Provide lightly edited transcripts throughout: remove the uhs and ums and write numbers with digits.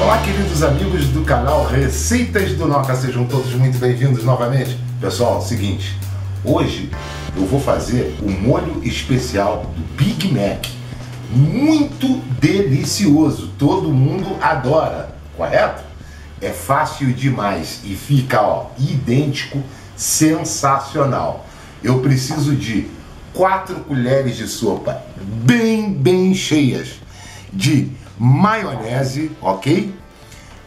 Olá, queridos amigos do canal Receitas do Noca, sejam todos muito bem-vindos novamente. Pessoal, seguinte, hoje eu vou fazer o molho especial do Big Mac, muito delicioso, todo mundo adora, correto? É fácil demais e fica, ó, idêntico, sensacional. Eu preciso de 4 colheres de sopa bem cheias de maionese, ok?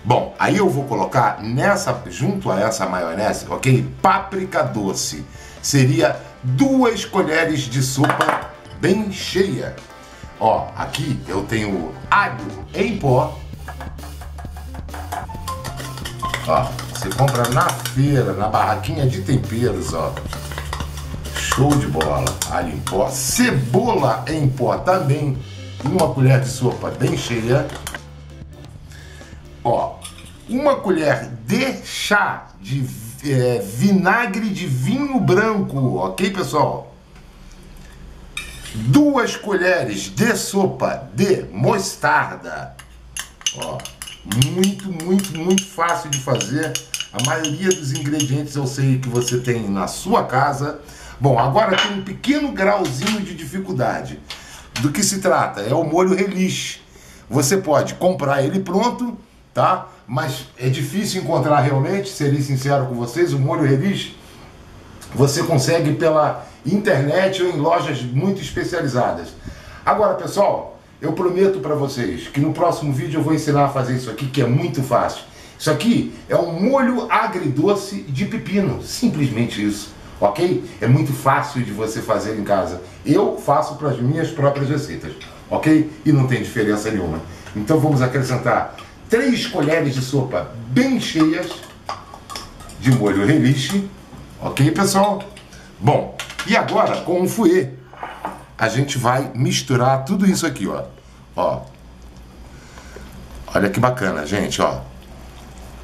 Bom, aí eu vou colocar nessa, junto a essa maionese, ok? Páprica doce. Seria 2 colheres de sopa bem cheia. Ó, aqui eu tenho alho em pó. Ó, você compra na feira, na barraquinha de temperos, ó. Show de bola, alho em pó, cebola em pó também, 1 colher de sopa bem cheia, ó, 1 colher de chá de vinagre de vinho branco, ok, pessoal? 2 colheres de sopa de mostarda, ó, muito fácil de fazer. A maioria dos ingredientes eu sei que você tem na sua casa. Bom, agora tem um pequeno grauzinho de dificuldade. Do que se trata? É o molho relish. Você pode comprar ele pronto, tá? Mas é difícil encontrar realmente, serei sincero com vocês, o molho relish você consegue pela internet ou em lojas muito especializadas. Agora, pessoal, eu prometo para vocês que no próximo vídeo eu vou ensinar a fazer isso aqui, que é muito fácil. Isso aqui é um molho agridoce de pepino, simplesmente isso. Ok? É muito fácil de você fazer em casa. Eu faço para as minhas próprias receitas, ok? E não tem diferença nenhuma. Então vamos acrescentar 3 colheres de sopa bem cheias de molho relish, ok, pessoal? Bom, e agora com um fouet a gente vai misturar tudo isso aqui, ó. Ó. Olha que bacana, gente, ó.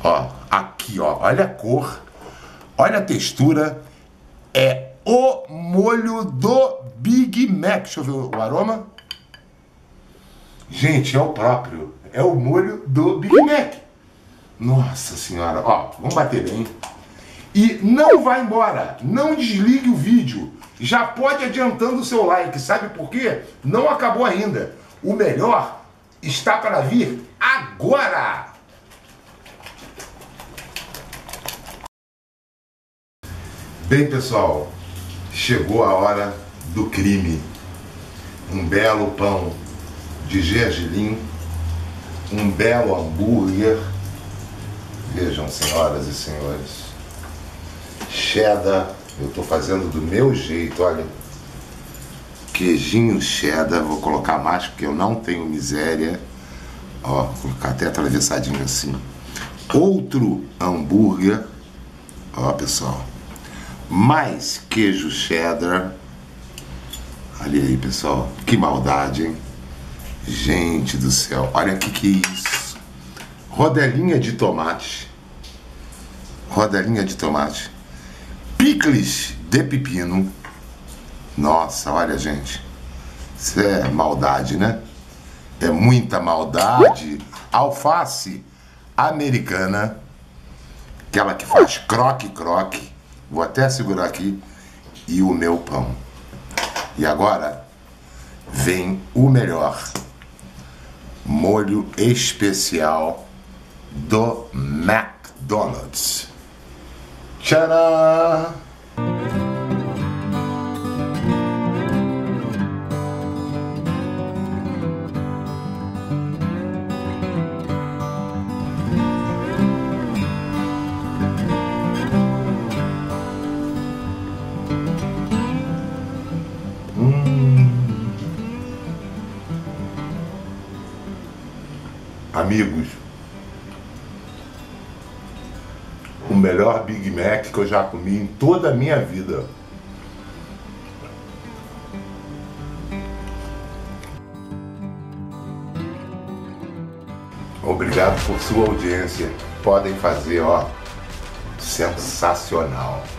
Ó, aqui, ó. Olha a cor, olha a textura. É o molho do Big Mac. Deixa eu ver o aroma. Gente, é o próprio. É o molho do Big Mac. Nossa senhora. Ó, vamos bater bem. E não vai embora. Não desligue o vídeo. Já pode adiantando o seu like. Sabe por quê? Não acabou ainda. O melhor está para vir agora. Bem, pessoal, chegou a hora do crime. Um belo pão de gergelim, um belo hambúrguer, vejam, senhoras e senhores, cheddar, eu estou fazendo do meu jeito, olha, queijinho cheddar, vou colocar mais porque eu não tenho miséria, ó, vou colocar até atravessadinho assim, outro hambúrguer, ó, pessoal, mais queijo cheddar. Olha aí, pessoal, que maldade, hein? Gente do céu, olha o que é isso. Rodelinha de tomate. Rodelinha de tomate. Picles de pepino. Nossa, olha, gente. Isso é maldade, né? É muita maldade. Alface americana. Aquela que faz croque-croque. Vou até segurar aqui. E o meu pão. E agora vem o melhor. Molho especial do McDonald's. Tcharam! Amigos, o melhor Big Mac que eu já comi em toda a minha vida. Obrigado por sua audiência. Podem fazer, ó, sensacional.